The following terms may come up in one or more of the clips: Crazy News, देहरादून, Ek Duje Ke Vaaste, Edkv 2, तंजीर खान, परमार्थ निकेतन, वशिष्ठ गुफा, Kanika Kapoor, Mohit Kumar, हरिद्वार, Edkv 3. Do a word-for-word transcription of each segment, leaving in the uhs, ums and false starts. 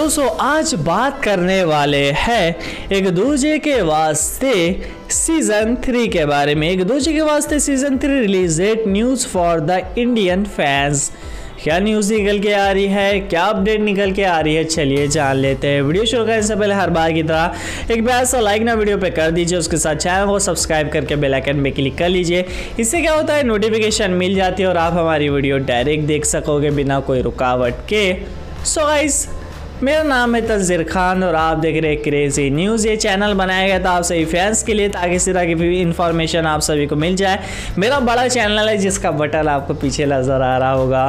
दोस्तों आज बात करने वाले हैं एक दूजे के वास्ते सीजन थ्री के बारे में। एक दूजे के वास्ते season three release date, news for the Indian fans. क्या न्यूज़ निकल के आ रही है, क्या अपडेट निकल के आ रही है, चलिए जान लेते हैं। वीडियो शुरू करने से पहले हर बार की तरह एक प्यारा सा लाइक ना वीडियो पे कर दीजिए, उसके साथ चैनल को सब्सक्राइब करके बेल आइकन पे क्लिक कर लीजिए। इससे क्या होता है, नोटिफिकेशन मिल जाती है और आप हमारी वीडियो डायरेक्ट देख सकोगे बिना कोई रुकावट के। सो गाइस, मेरा नाम है तंजीर खान और आप देख रहे हैं क्रेजी न्यूज़। ये चैनल बनाया गया था आप सभी फैंस के लिए, ताकि इसी तरह की भी इन्फॉर्मेशन आप सभी को मिल जाए। मेरा बड़ा चैनल है जिसका बटन आपको पीछे नज़र आ रहा होगा,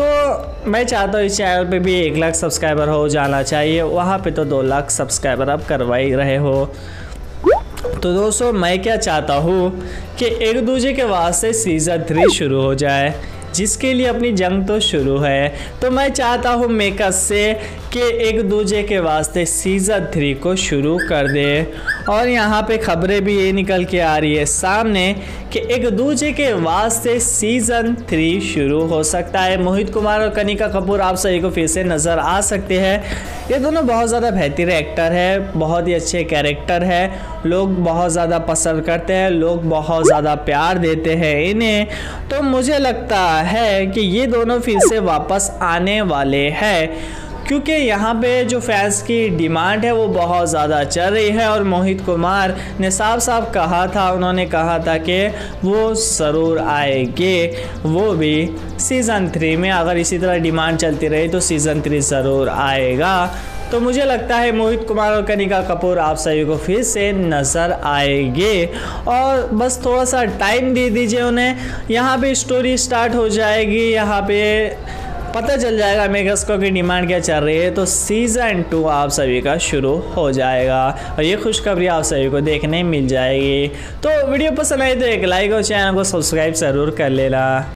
तो मैं चाहता हूँ इस चैनल पे भी एक लाख सब्सक्राइबर हो जाना चाहिए। वहाँ पे तो दो लाख सब्सक्राइबर आप करवा ही रहे हो। तो दोस्तों मैं क्या चाहता हूँ कि एक दूजे के वास्ते सीज़न थ्री शुरू हो जाए, जिसके लिए अपनी जंग तो शुरू है। तो मैं चाहता हूँ मेकअप से कि एक दूजे के वास्ते सीज़न थ्री को शुरू कर दे। और यहाँ पे खबरें भी ये निकल के आ रही है सामने कि एक दूजे के वास्ते सीज़न थ्री शुरू हो सकता है। मोहित कुमार और कनिका कपूर आप सभी को फिर से नज़र आ सकते हैं। ये दोनों बहुत ज़्यादा बेहतरीन एक्टर हैं, बहुत ही अच्छे कैरेक्टर हैं, लोग बहुत ज़्यादा पसंद करते हैं, लोग बहुत ज़्यादा प्यार देते हैं इन्हें। तो मुझे लगता है कि ये दोनों फिर से वापस आने वाले हैं, क्योंकि यहाँ पे जो फैंस की डिमांड है वो बहुत ज़्यादा चल रही है। और मोहित कुमार ने साफ साफ कहा था, उन्होंने कहा था कि वो ज़रूर आएंगे, वो भी सीज़न थ्री में। अगर इसी तरह डिमांड चलती रही तो सीज़न थ्री ज़रूर आएगा। तो मुझे लगता है मोहित कुमार और कनिका कपूर आप सभी को फिर से नज़र आएंगे, और बस थोड़ा सा टाइम दे दीजिए उन्हें। यहाँ पे स्टोरी स्टार्ट हो जाएगी, यहाँ पे पता चल जाएगा मेकर्स को कि डिमांड क्या चल रही है, तो सीज़न टू आप सभी का शुरू हो जाएगा और ये खुशखबरी आप सभी को देखने मिल जाएगी। तो वीडियो पसंद आई तो एक लाइक और चैनल को सब्सक्राइब ज़रूर कर लेना।